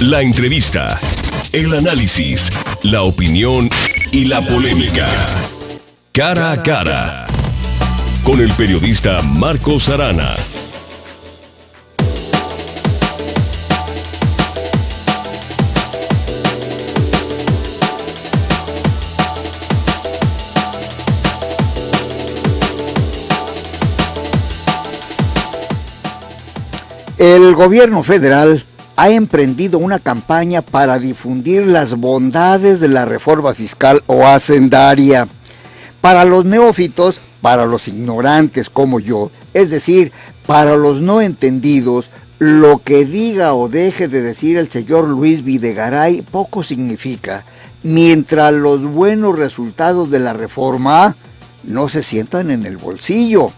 La entrevista, el análisis, la opinión y la polémica. Cara a cara. Con el periodista Marcos Arana. El gobierno federal ha emprendido una campaña para difundir las bondades de la reforma fiscal o hacendaria. Para los neófitos, para los ignorantes como yo, es decir, para los no entendidos, lo que diga o deje de decir el señor Luis Videgaray poco significa, mientras los buenos resultados de la reforma no se sientan en el bolsillo.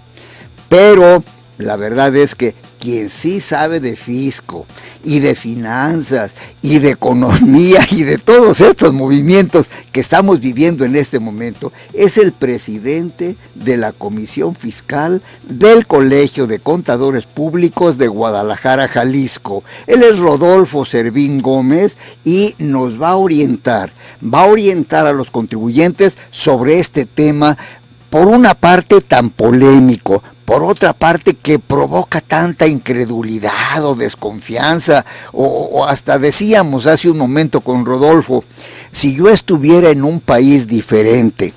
Pero la verdad es que quien sí sabe de fisco y de finanzas y de economía y de todos estos movimientos que estamos viviendo en este momento es el presidente de la Comisión Fiscal del Colegio de Contadores Públicos de Guadalajara, Jalisco. Él es Rodolfo Servín Gómez y nos va a orientar a los contribuyentes sobre este tema, por una parte tan polémico, por otra parte que provoca tanta incredulidad o desconfianza, o hasta decíamos hace un momento con Rodolfo, si yo estuviera en un país diferente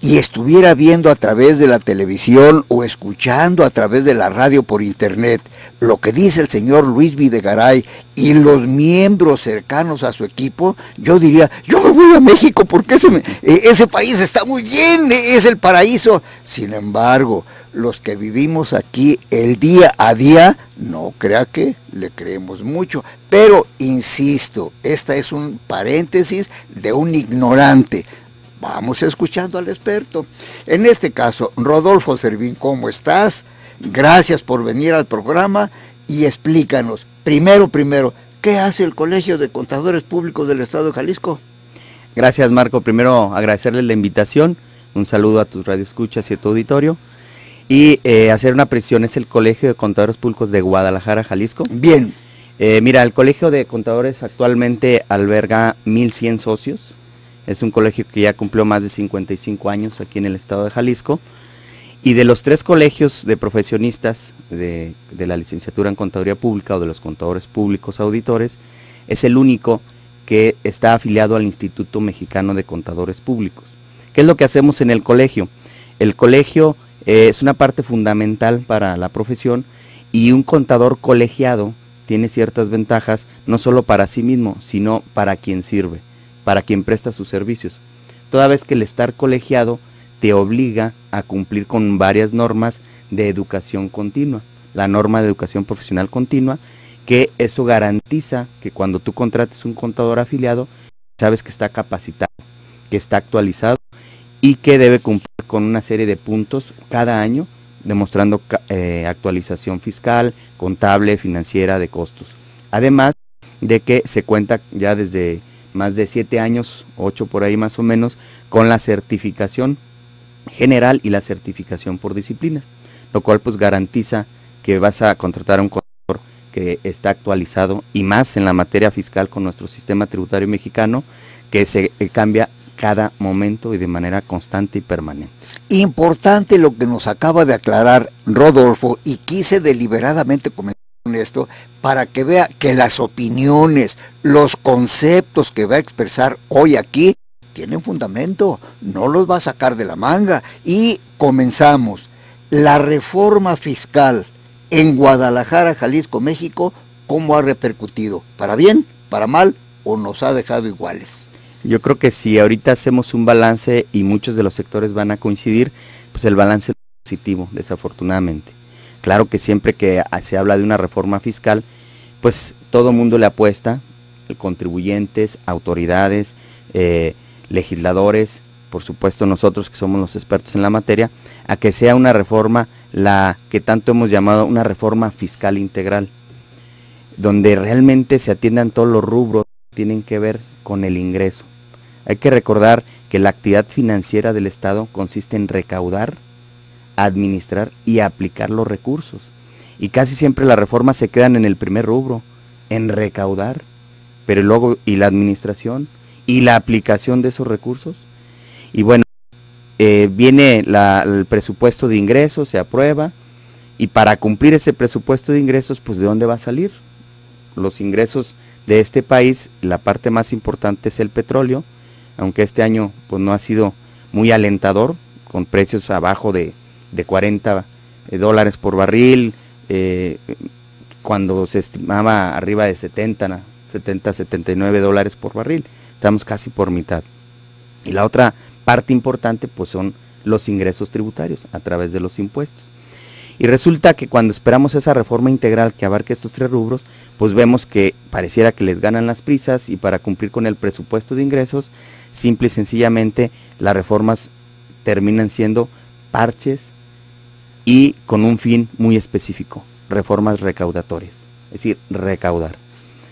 y estuviera viendo a través de la televisión o escuchando a través de la radio por internet lo que dice el señor Luis Videgaray y los miembros cercanos a su equipo, yo diría, yo me voy a México porque ese país está muy bien, es el paraíso. Sin embargo, los que vivimos aquí el día a día, no crea que le creemos mucho. Pero, insisto, esta es un paréntesis de un ignorante. Vamos escuchando al experto. En este caso, Rodolfo Servín, ¿cómo estás? Gracias por venir al programa y explícanos. Primero, ¿qué hace el Colegio de Contadores Públicos del Estado de Jalisco? Gracias, Marco. Primero, agradecerles la invitación. Un saludo a tus radioescuchas y a tu auditorio. Y hacer una precisión, es el Colegio de Contadores Públicos de Guadalajara, Jalisco. Bien. Mira, el Colegio de Contadores actualmente alberga 1,100 socios. Es un colegio que ya cumplió más de 55 años aquí en el estado de Jalisco. Y de los tres colegios de profesionistas de la licenciatura en Contaduría Pública o de los contadores públicos auditores, es el único que está afiliado al Instituto Mexicano de Contadores Públicos. ¿Qué es lo que hacemos en el colegio? El colegio es una parte fundamental para la profesión y un contador colegiado tiene ciertas ventajas, no solo para sí mismo, sino para quien sirve, para quien presta sus servicios. Toda vez que el estar colegiado te obliga a cumplir con varias normas de educación continua, la norma de educación profesional continua, que eso garantiza que cuando tú contrates un contador afiliado, sabes que está capacitado, que está actualizado y que debe cumplir con una serie de puntos cada año, demostrando actualización fiscal, contable, financiera, de costos. Además de que se cuenta ya desde más de 7 años, 8 por ahí más o menos, con la certificación general y la certificación por disciplinas, lo cual pues garantiza que vas a contratar a un contador que está actualizado y más en la materia fiscal con nuestro sistema tributario mexicano, que se cambia cada momento y de manera constante y permanente. Importante lo que nos acaba de aclarar Rodolfo, y quise deliberadamente comentar esto para que vea que las opiniones, los conceptos que va a expresar hoy aquí tienen fundamento, no los va a sacar de la manga. Y comenzamos. La reforma fiscal en Guadalajara, Jalisco, México, ¿cómo ha repercutido? ¿Para bien, para mal o nos ha dejado iguales? Yo creo que si ahorita hacemos un balance y muchos de los sectores van a coincidir, pues el balance es positivo, desafortunadamente. Claro que siempre que se habla de una reforma fiscal, pues todo mundo le apuesta, contribuyentes, autoridades, legisladores, por supuesto nosotros que somos los expertos en la materia, a que sea una reforma, la que tanto hemos llamado una reforma fiscal integral, donde realmente se atiendan todos los rubros que tienen que ver con el ingreso. Hay que recordar que la actividad financiera del Estado consiste en recaudar, administrar y aplicar los recursos, y casi siempre las reformas se quedan en el primer rubro, en recaudar, pero luego, ¿y la administración? ¿Y la aplicación de esos recursos? Y bueno, viene el presupuesto de ingresos, se aprueba, y para cumplir ese presupuesto de ingresos, pues ¿de dónde va a salir? Los ingresos de este país, la parte más importante es el petróleo, aunque este año pues no ha sido muy alentador, con precios abajo de 40 dólares por barril, cuando se estimaba arriba de 79 dólares por barril, estamos casi por mitad. Y la otra parte importante pues son los ingresos tributarios a través de los impuestos. Y resulta que cuando esperamos esa reforma integral que abarque estos tres rubros, pues vemos que pareciera que les ganan las prisas y para cumplir con el presupuesto de ingresos, simple y sencillamente las reformas terminan siendo parches y con un fin muy específico, reformas recaudatorias, es decir, recaudar.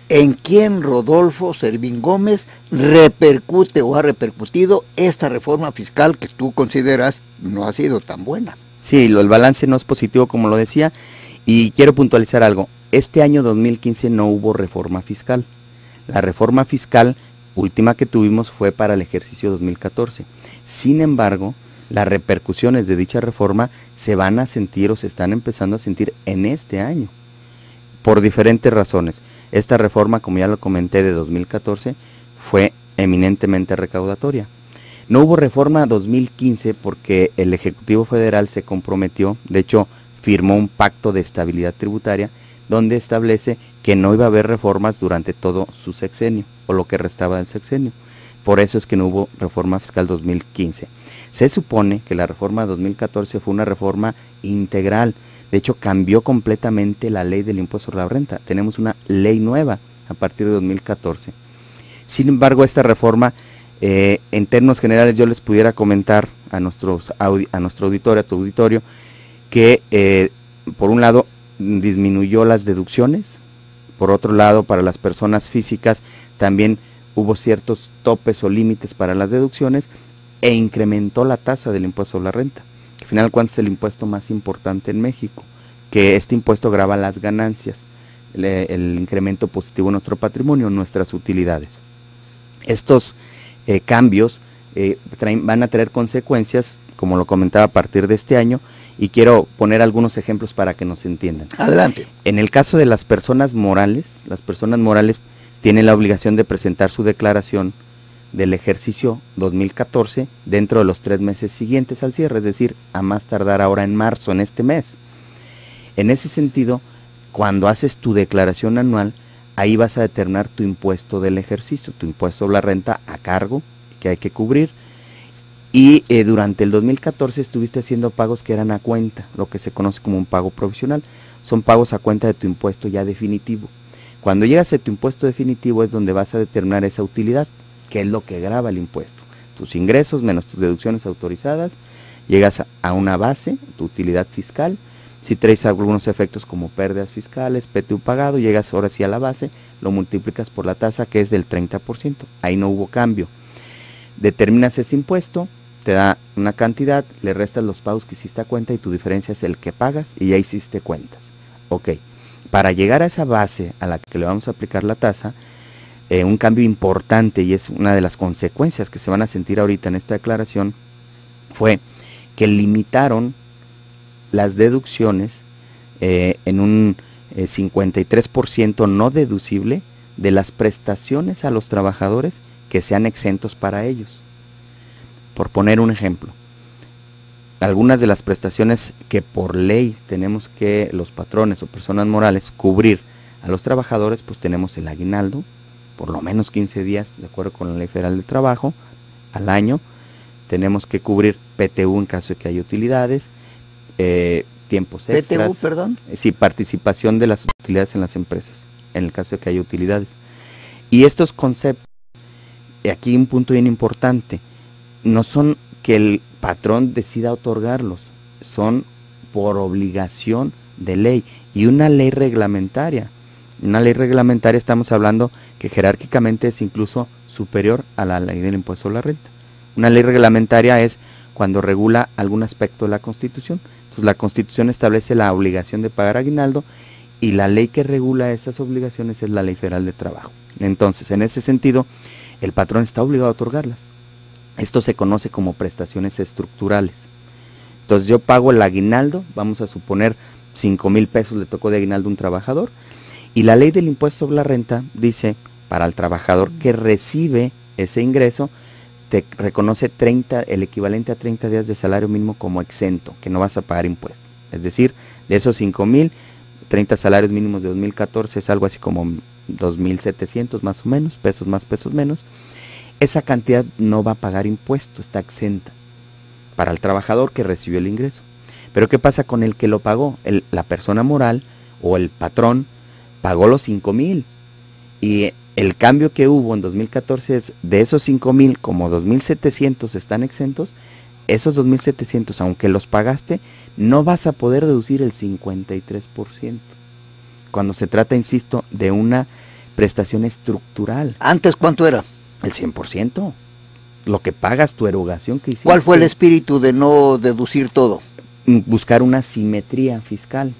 ¿En quién, Rodolfo Servín Gómez, repercute o ha repercutido esta reforma fiscal que tú consideras no ha sido tan buena? Sí, el balance no es positivo, como lo decía, y quiero puntualizar algo. Este año 2015 no hubo reforma fiscal. La reforma fiscal última que tuvimos fue para el ejercicio 2014. Sin embargo, las repercusiones de dicha reforma se van a sentir o se están empezando a sentir en este año, por diferentes razones. Esta reforma, como ya lo comenté, de 2014 fue eminentemente recaudatoria. No hubo reforma 2015 porque el Ejecutivo Federal se comprometió, de hecho firmó un pacto de estabilidad tributaria donde establece que no iba a haber reformas durante todo su sexenio o lo que restaba del sexenio. Por eso es que no hubo reforma fiscal 2015. Se supone que la reforma 2014 fue una reforma integral. De hecho, cambió completamente la ley del impuesto sobre la renta. Tenemos una ley nueva a partir de 2014. Sin embargo, esta reforma, en términos generales, yo les pudiera comentar a nuestro auditorio, a tu auditorio, que por un lado disminuyó las deducciones, por otro lado, para las personas físicas también hubo ciertos topes o límites para las deducciones e incrementó la tasa del impuesto sobre la renta. Al final, ¿cuánto es el impuesto más importante en México? Que este impuesto grava las ganancias, el incremento positivo de nuestro patrimonio, nuestras utilidades. Estos cambios van a traer consecuencias, como lo comentaba, a partir de este año, y quiero poner algunos ejemplos para que nos entiendan. Adelante. En el caso de las personas morales tienen la obligación de presentar su declaración del ejercicio 2014 dentro de los 3 meses siguientes al cierre, es decir, a más tardar ahora en marzo, en este mes. En ese sentido, cuando haces tu declaración anual, ahí vas a determinar tu impuesto del ejercicio, tu impuesto sobre la renta a cargo que hay que cubrir. Y durante el 2014 estuviste haciendo pagos que eran a cuenta, lo que se conoce como un pago provisional. Son pagos a cuenta de tu impuesto ya definitivo. Cuando llegas a tu impuesto definitivo es donde vas a determinar esa utilidad, que es lo que grava el impuesto. Tus ingresos menos tus deducciones autorizadas, llegas a una base, tu utilidad fiscal. Si traes algunos efectos como pérdidas fiscales, PTU pagado, llegas ahora sí a la base, lo multiplicas por la tasa que es del 30%. Ahí no hubo cambio. Determinas ese impuesto, te da una cantidad, le restas los pagos que hiciste a cuenta y tu diferencia es el que pagas y ya hiciste cuentas. Ok, para llegar a esa base a la que le vamos a aplicar la tasa, un cambio importante, y es una de las consecuencias que se van a sentir ahorita en esta declaración, fue que limitaron las deducciones en un 53% no deducible de las prestaciones a los trabajadores que sean exentos para ellos. Por poner un ejemplo, algunas de las prestaciones que por ley tenemos que los patrones o personas morales cubrir a los trabajadores, pues tenemos el aguinaldo, por lo menos 15 días, de acuerdo con la Ley Federal del Trabajo, al año. Tenemos que cubrir PTU en caso de que haya utilidades, tiempos extras. PTU, perdón. Sí, participación de las utilidades en las empresas, en el caso de que haya utilidades. Y estos conceptos, aquí un punto bien importante, no son que el patrón decida otorgarlos, son por obligación de ley y una ley reglamentaria. Una ley reglamentaria estamos hablando que jerárquicamente es incluso superior a la ley del impuesto sobre la renta. Una ley reglamentaria es cuando regula algún aspecto de la Constitución. Entonces la Constitución establece la obligación de pagar aguinaldo y la ley que regula esas obligaciones es la Ley Federal de Trabajo. Entonces, en ese sentido, el patrón está obligado a otorgarlas. Esto se conoce como prestaciones estructurales. Entonces, yo pago el aguinaldo, vamos a suponer 5,000 pesos le tocó de aguinaldo a un trabajador, y la ley del impuesto sobre la renta dice, para el trabajador que recibe ese ingreso, te reconoce el equivalente a 30 días de salario mínimo como exento, que no vas a pagar impuestos. Es decir, de esos 5,000, 30 salarios mínimos de 2014 es algo así como 2,700 más o menos, pesos más, pesos menos. Esa cantidad no va a pagar impuesto, está exenta para el trabajador que recibió el ingreso. Pero ¿qué pasa con el que lo pagó? La persona moral o el patrón pagó los 5,000 y el cambio que hubo en 2014 es de esos 5,000, como 2,700 están exentos, esos 2,700, aunque los pagaste, no vas a poder deducir el 53%. Cuando se trata, insisto, de una prestación estructural. ¿Antes cuánto era? El 100%. Lo que pagas, tu erogación que hiciste. ¿Cuál fue el espíritu de no deducir todo? Buscar una simetría fiscal.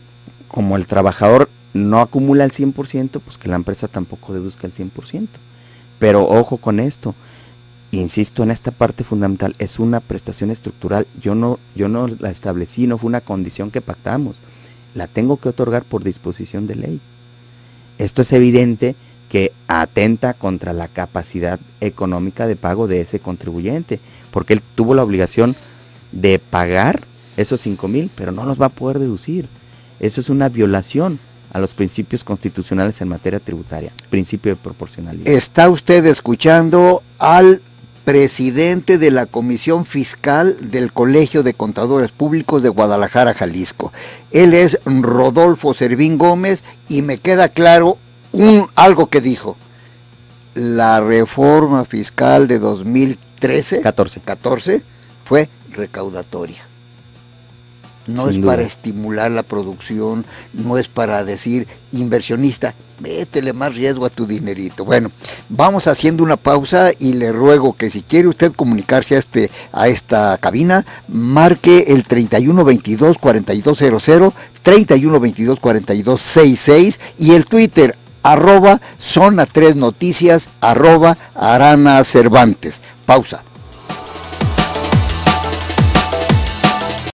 Como el trabajador no acumula el 100%, pues que la empresa tampoco deduzca el 100%. Pero ojo con esto, insisto en esta parte fundamental, es una prestación estructural, yo no la establecí, no fue una condición que pactamos, la tengo que otorgar por disposición de ley. Esto es evidente que atenta contra la capacidad económica de pago de ese contribuyente, porque él tuvo la obligación de pagar esos 5,000, pero no los va a poder deducir. Eso es una violación a los principios constitucionales en materia tributaria, principio de proporcionalidad. Está usted escuchando al presidente de la Comisión Fiscal del Colegio de Contadores Públicos de Guadalajara, Jalisco. Él es Rodolfo Servín Gómez y me queda claro algo que dijo. La reforma fiscal de 2014 fue recaudatoria. No es para estimular la producción, no es para decir, inversionista, métele más riesgo a tu dinerito. Bueno, vamos haciendo una pausa y le ruego que si quiere usted comunicarse a esta cabina, marque el 3122-4200, 3122-4266 y el Twitter, @zona3noticias, @aranacervantes. Pausa.